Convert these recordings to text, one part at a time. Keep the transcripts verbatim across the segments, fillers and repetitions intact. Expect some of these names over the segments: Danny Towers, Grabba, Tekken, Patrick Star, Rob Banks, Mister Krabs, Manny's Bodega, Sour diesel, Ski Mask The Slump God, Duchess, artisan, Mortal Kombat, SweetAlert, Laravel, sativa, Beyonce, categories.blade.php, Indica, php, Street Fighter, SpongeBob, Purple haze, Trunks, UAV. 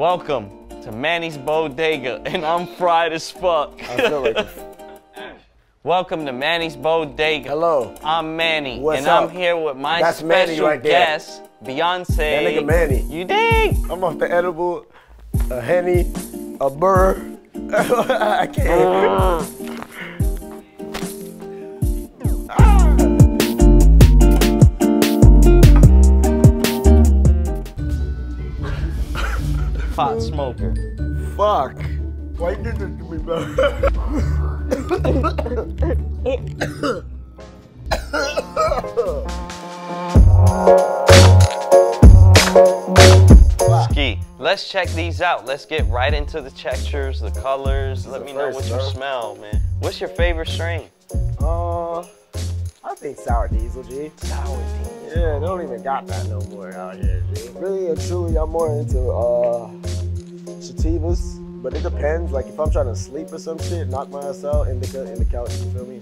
Welcome to Manny's Bodega, and I'm fried as fuck. I feel like Welcome to Manny's Bodega. Hello. I'm Manny. What's and up? I'm here with my That's special right guest, Beyonce. That nigga Manny. You dig? I'm off the edible, a henny, a burr. I can't. Pot smoker. Fuck. Why did this to me, bro? Ski, let's check these out. Let's get right into the textures, the colors. Let me know what you smell, man. What's your favorite strain? Uh, I think Sour Diesel, G. Sour Diesel. Yeah, they don't even got that no more out here, G. Really and truly, I'm more into uh, sativas, but it depends. Like, if I'm trying to sleep or some shit, knock my ass out, Indica, in the couch, you feel me?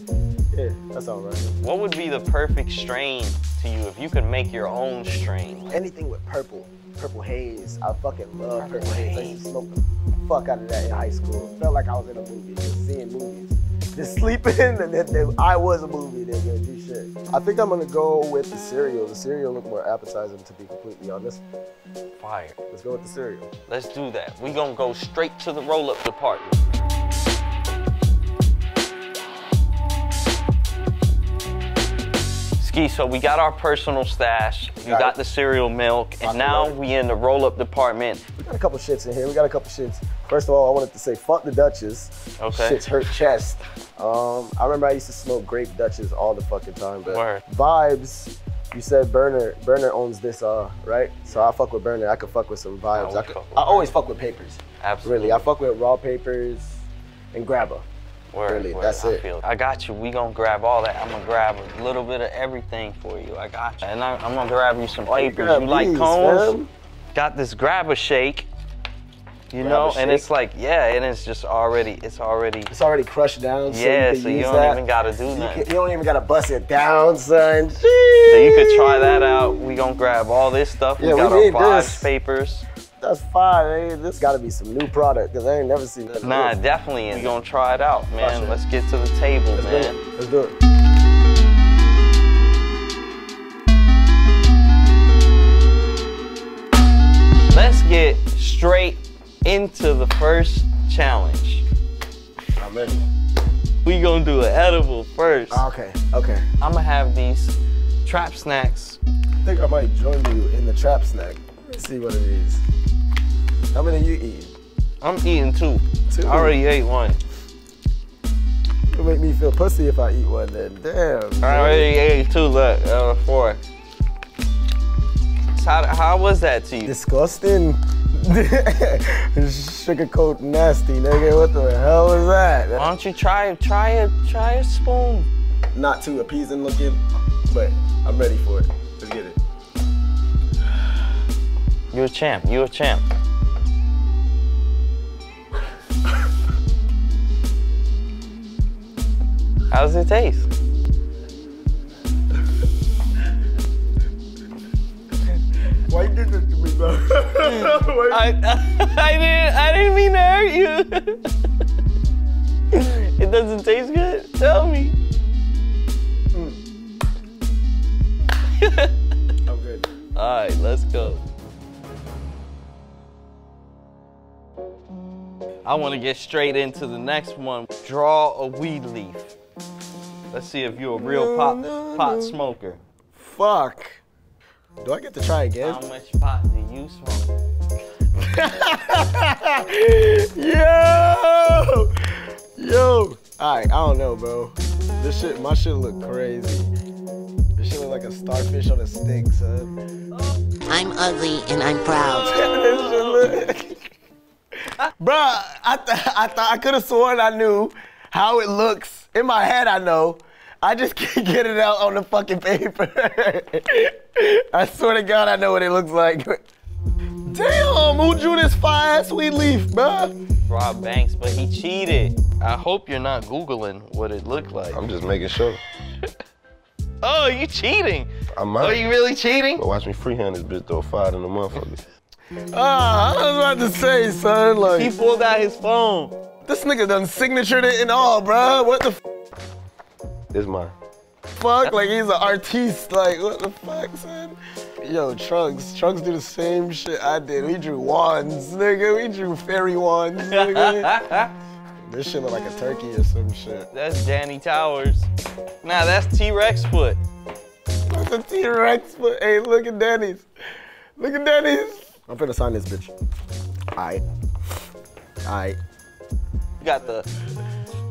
Yeah, that's all right. What would be the perfect strain to you if you could make your own strain? Anything with purple. Purple haze. I fucking love purple haze. I used to smoke the fuck out of that in high school. Felt like I was in a movie, just seeing movies. Just sleeping, and then, then I was a movie, nigga, G shit. I think I'm gonna go with the cereal. The cereal look more appetizing, to be completely honest. Fire. Let's go with the cereal. Let's do that. We gonna go straight to the roll-up department. Ski, so we got our personal stash, you got, got the cereal milk, and Locked now away. we in the roll-up department. We got a couple shits in here, we got a couple shits. First of all, I wanted to say, fuck the Duchess. Okay. Shit's hurt chest. Um, I remember I used to smoke grape Duchess all the fucking time, but Word. vibes, you said Burner, Burner owns this, uh, right? So I fuck with Burner, I could fuck with some vibes. I, I, could, fuck I always fuck with papers. Absolutely. Really, I fuck with raw papers and grabba. Word, really, word. that's I it. Feel. I got you, we gonna grab all that. I'm gonna grab a little bit of everything for you, I got you. And I, I'm gonna grab you some papers. You like cones? Man. Got this grabba shake. You Grab know, and it's like, yeah, and it's just already, it's already. It's already crushed down. So yeah, you so you don't that. even gotta do nothing. You, can, you don't even gotta bust it down, son. Jeez. So you could try that out. We gonna grab all this stuff. Yeah, we got we our box papers. That's fire, man. This gotta be some new product, cause I ain't never seen that. Nah, else. definitely, and we gonna try it out, man. It. Let's get to the table, Let's man. Do Let's do it. Let's get straight into the first challenge. I'm in. We gonna do an edible first. Okay, okay. I'm gonna have these trap snacks. I think I might join you in the trap snack. Let's see what it is. How many you eat? I'm eating two. Two? I already ate one. It'll make me feel pussy if I eat one then. Damn. I man. already ate two, look, uh, four. How, how was that to you? Disgusting. Sugarcoat nasty, nigga. What the hell is that? Why don't you try try a try a spoon? Not too appeasing looking, but I'm ready for it. Let's get it. You're a champ. You're a champ. How does it taste? Why you did this to me, bro? I, I, I, didn't, I didn't mean to hurt you. It doesn't taste good? Tell me. Mm. I'm good. All right, let's go. I want to get straight into the next one. Draw a weed leaf. Let's see if you're a real pot, pot smoker. Fuck. Do I get to try again? How much pot do you smoke? Yo! Yo! Alright, I don't know, bro. This shit, my shit look crazy. This shit look like a starfish on a stick, son. I'm ugly and I'm proud. This shit look... Bro, I, th I thought I could have sworn I knew how it looks. In my head, I know. I just can't get it out on the fucking paper. I swear to God, I know what it looks like. Damn, who drew this fire ass weed leaf, bruh? Rob Banks, but he cheated. I hope you're not Googling what it looked like. I'm just making sure. Oh, you cheating? I might. Are you really cheating? Watch me freehand this bitch, throw a fire in the motherfucker. Ah, I was about to say, son. Like, he pulled out his phone. This nigga done signatured it and all, bruh. What the f? This mine. Fuck, like he's an artiste. Like, what the fuck, son? Yo, Trunks. Trunks do the same shit I did. We drew wands, nigga. We drew fairy wands, nigga. This shit look like a turkey or some shit. That's Danny Towers. Nah, that's T-Rex foot. That's a T-Rex foot. Hey, look at Danny's. Look at Danny's. I'm finna sign this bitch. Aight. Aight. You got the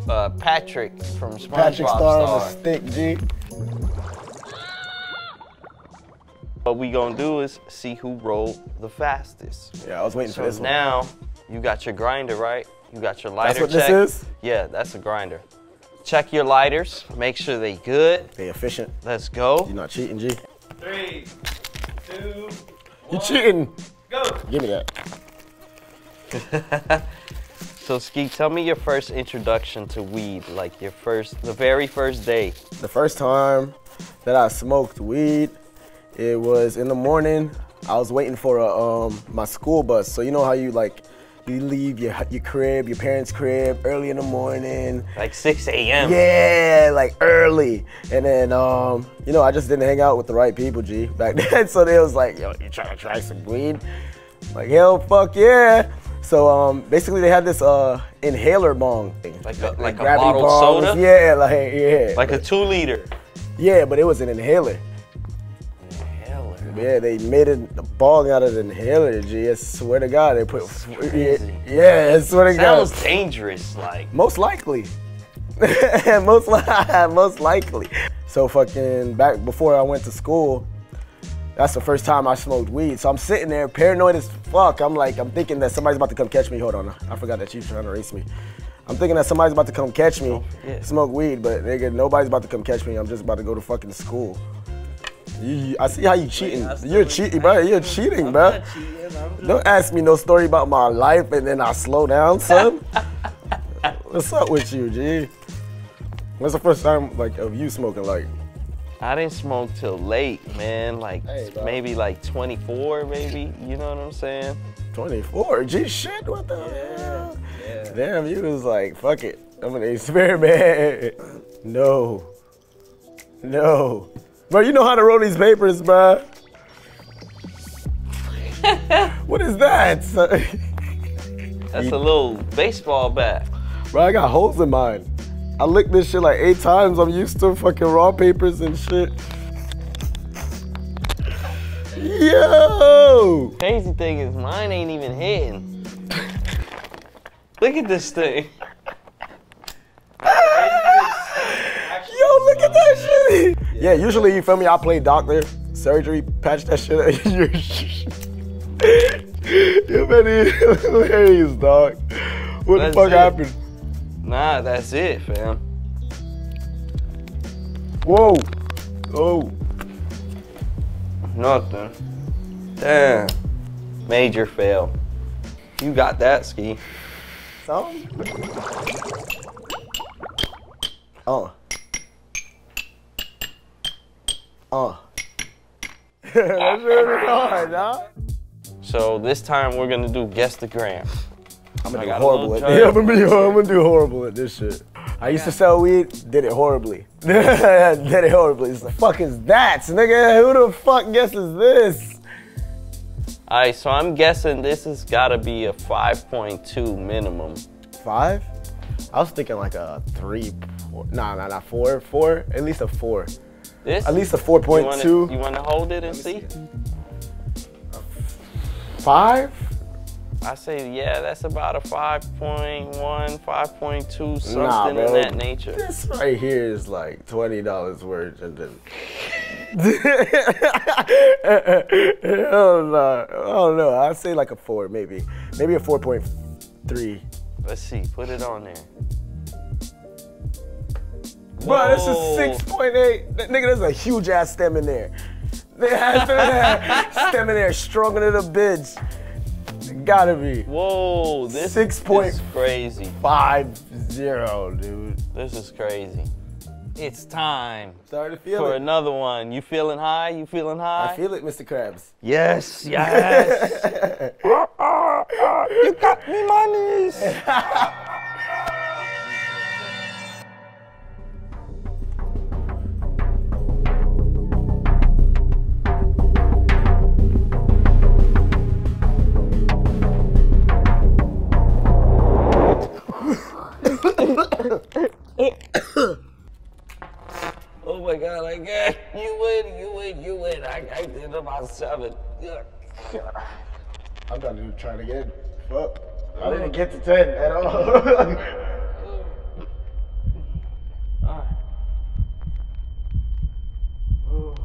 uh, Patrick from SpongeBob. Patrick Star on a stick, G. What we gonna do is see who rolled the fastest. Yeah, I was waiting so for this now, one. Now, you got your grinder, right? You got your lighter check. That's what this is? Yeah, that's a grinder. Check your lighters. Make sure they good. They efficient. Let's go. You're not cheating, G. Three, two, one. You cheating. Go. Give me that. So, Ski, tell me your first introduction to weed, like your first, the very first day. The first time that I smoked weed, it was in the morning. I was waiting for a, um, my school bus. So you know how you like, you leave your, your crib, your parents' crib early in the morning. Like six A M Yeah, like early. And then, um, you know, I just didn't hang out with the right people, G, back then. So they was like, yo, you trying to try some weed? Like, hell, fuck yeah. So um, basically they had this uh, inhaler bong thing. Like a, like a bottled bongs. Soda? Yeah, like, yeah. Like but, a two liter. Yeah, but it was an inhaler. Inhaler? Yeah, they made it, the bong out of the inhaler, G. I swear to God, they put, yeah, yeah, I swear to God. Sounds dangerous, like. Most likely. most, li most likely. So fucking back before I went to school, that's the first time I smoked weed. So I'm sitting there paranoid as fuck. I'm like, I'm thinking that somebody's about to come catch me. Hold on, I forgot that you trying to race me. I'm thinking that somebody's about to come catch me, yeah. Smoke weed, but nigga, nobody's about to come catch me. I'm just about to go to fucking school. You, I see how you cheating. Wait, you're cheating, bro. You're cheating, bro. Cheating. Don't ask me no story about my life and then I slow down, son. What's up with you, G? When's the first time like of you smoking, like? I didn't smoke till late, man. Like, hey, maybe like twenty-four, maybe. You know what I'm saying? twenty-four? Gee, shit, what the yeah, hell? Yeah. Damn, you was like, fuck it. I'm gonna experiment. No. No. Bro, you know how to roll these papers, bro. What is that? That's a little baseball bat. Bro, I got holes in mine. I licked this shit like eight times. I'm used to fucking raw papers and shit. Yo! Crazy thing is mine ain't even hitting. Look at this thing. Yo, look at that shit! Yeah, usually, you feel me, I play doctor, surgery, patch that shit out of your shit. You're hilarious, dog. What the fuck happened? Nah, that's it, fam. Whoa. Oh. Nothing. Damn. Major fail. You got that, Ski. So? Oh. Oh. That's really hard, huh? So this time we're gonna do guess the gram. I'm gonna, yeah, I'm gonna do horrible. I'm gonna do horrible at this shit. I used yeah. to sell weed, did it horribly. did it horribly. It's like, fuck is that, nigga? Who the fuck guesses this? All right, so I'm guessing this has gotta be a five point two minimum. Five? I was thinking like a three, four. Nah, nah, not four, four, at least a four. This? At least a four point two. You, you wanna hold it and see? see? Five? I say, yeah, that's about a five point one, five point two, something nah, in that nature. This right here is like twenty dollars worth of this. Hell no. Oh no, I'd say like a four, maybe. Maybe a four point three. Let's see, put it on there. Bro, this is six point eight. Nigga, there's a huge ass stem in there. Stem in there, stronger than a bitch. Gotta be. Whoa, this six point is crazy. Five zero, dude. This is crazy. It's time Sorry to feel for it. another one. You feeling high? You feeling high? I feel it, Mister Krabs. Yes, yes. You got me monies. Oh my God, I got you win, you win, you win. I, I did about seven. I'm not even trying again. Fuck. I didn't get to ten at all. All right. Oh.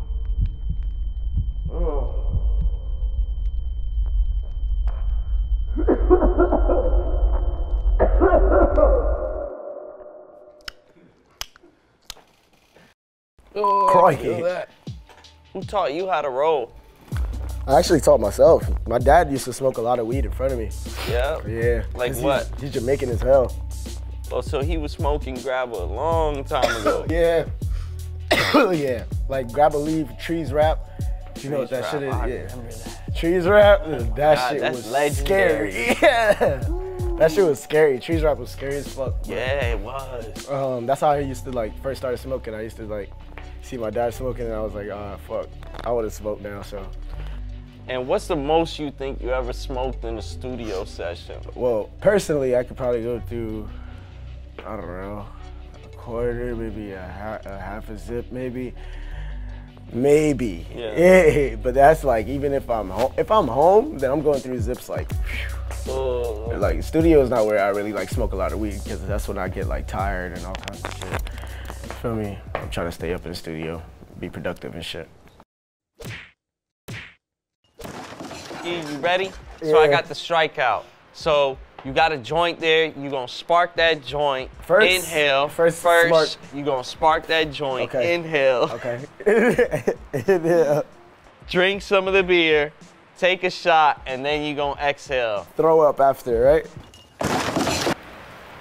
Oh. Oh, Crikey. Who taught you how to roll? I actually taught myself. My dad used to smoke a lot of weed in front of me. Yeah? Yeah. Like what? He's, he's Jamaican as hell. Oh, so he was smoking grabba a long time ago. Yeah. Yeah. Like grabba leaf, trees wrap. You trees know what that shit is? I yeah. remember that. Trees wrap? Oh that God, shit that's was legendary. Scary. Yeah. That shit was scary. Trees wrap was scary as fuck. Bro. Yeah, it was. Um, that's how I used to like first started smoking. I used to like see my dad smoking and I was like, ah, fuck, I would have smoked now, so. And what's the most you think you ever smoked in a studio session? Well, personally, I could probably go through, I don't know, a quarter, maybe a, ha a half a zip, maybe. Maybe. Yeah. Yeah. But that's like, even if I'm home, if I'm home, then I'm going through zips like, oh. Like, studio is not where I really like smoke a lot of weed because that's when I get like tired and all kinds of shit. You feel me? I'm trying to stay up in the studio, be productive and shit. You ready? Yeah. So I got the strikeout. So you got a joint there, you gonna spark that joint. First, inhale. First, first, first you gonna spark that joint. Okay. Inhale. Okay. Inhale. Drink some of the beer, take a shot, and then you gonna exhale. Throw up after, right?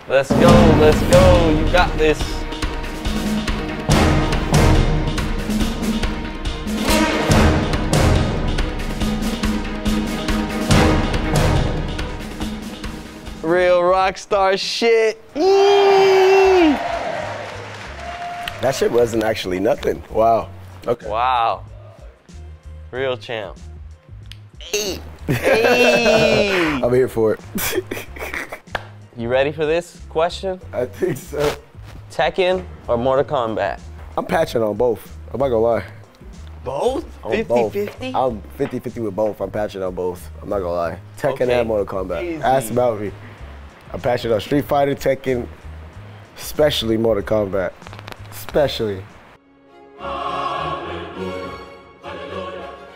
Let's go, let's go, you got this. Real rock star shit. Eee! That shit wasn't actually nothing. Wow. Okay. Wow. Real champ. Hey. Hey. I'm here for it. You ready for this question? I think so. Tekken or Mortal Kombat? I'm patching on both. I'm not gonna lie. Both? fifty fifty? I'm fifty fifty with both. I'm patching on both. I'm not gonna lie. Tekken okay. and Mortal Kombat. Easy. Ask about me. I'm passionate on Street Fighter, Tekken, especially Mortal Kombat. Especially.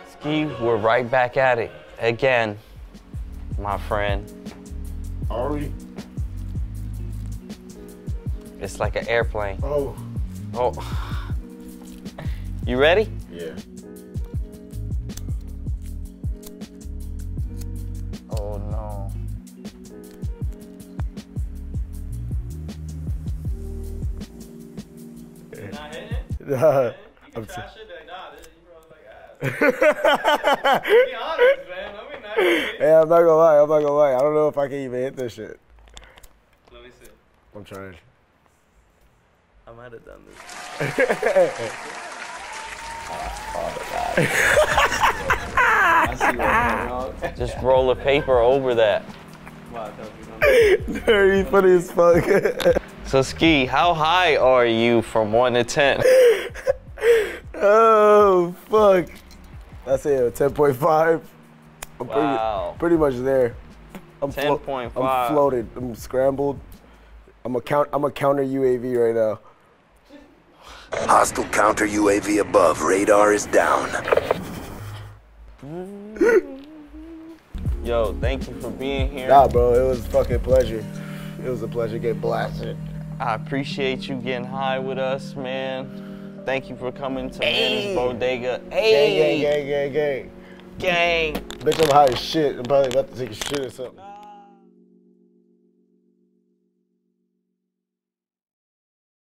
Ski, we're right back at it. Again, my friend. Are we? It's like an airplane. Oh. Oh. You ready? Yeah. Oh no. Nah, I'm just. Yeah, I'm not gonna lie. I'm not gonna lie. I don't know if I can even hit this shit. Let me see. I'm trying. I might have done this. Oh, God. I see just roll a paper over that. Very funny as fuck. So Ski, how high are you from one to ten? Oh fuck! That's it. Ten point five. I'm wow. Pretty, pretty much there. I'm ten point five. I'm floated. I'm scrambled. I'm a count. I'm a counter U A V right now. Hostile counter U A V above. Radar is down. Yo, thank you for being here. Nah, bro, it was a fucking pleasure. It was a pleasure getting blasted. I appreciate you getting high with us, man. Thank you for coming to Manny's Bodega. Hey. Gang, gang, gang, gang, gang. Gang. Bitch, I'm high as shit. I'm probably about to take a shit or something.